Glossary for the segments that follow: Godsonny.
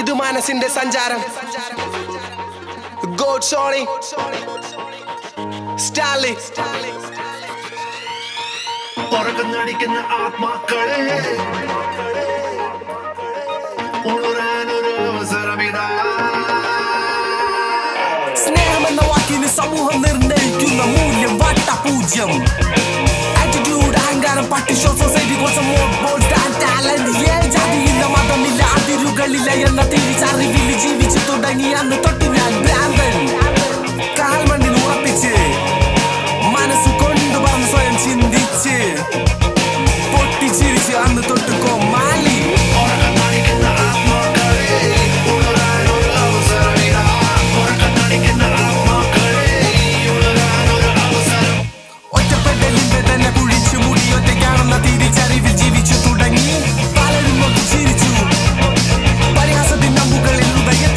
ಇದು ಮಾನಸಿಂದ ಸಂಚಾರ Godsonny Stanley പറക്കുന്നടിക്കുന്ന ആത്മാക്കളെ ഉണരാനൊരു അവസരമിതാ സ്നേഹമെന്ന വാക്കിന് സമൂഹം നിർണ്ണയിക്കുന്ന മൂല്യം വട്ട പൂജ്യം ആറ്റിറ്റ്യൂഡ് അഹങ്കാരം പട്ടിഷോ സൊസൈറ്റി കോസം എന്ന തിരിച്ചറിവിൽ ജീവിച്ചു തുടങ്ങി അന്ന് തൊട്ട് ഞാൻ ഭ്രാന്തൻ കാൽമണ്ണിൽ ഉറപ്പിച്ച് മനസ്സ് കൊണ്ടുവന്ന് സ്വയം ചിന്തിച്ച് പൊട്ടിച്ചിരിച്ച് അന്ന് തൊട്ട് കൊമ്മാലി ഒറ്റപ്പെട്ടലിന്റെ തന്നെ കുഴിച്ചു മുടിയൊറ്റയ്ക്കാണെന്ന തിരിച്ചറിവിൽ ജീവിച്ചു തുടങ്ങി പലരും നോക്കി ചിരിച്ചു I'm not going to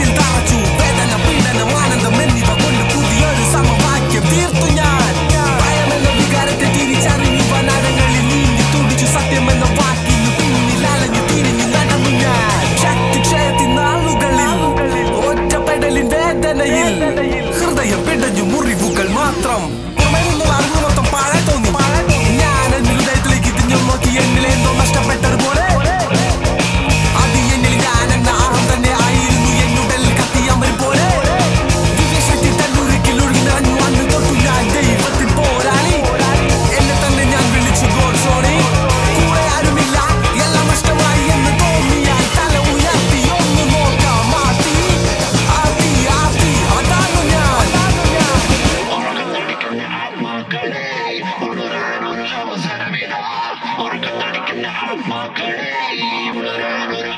be able to do it.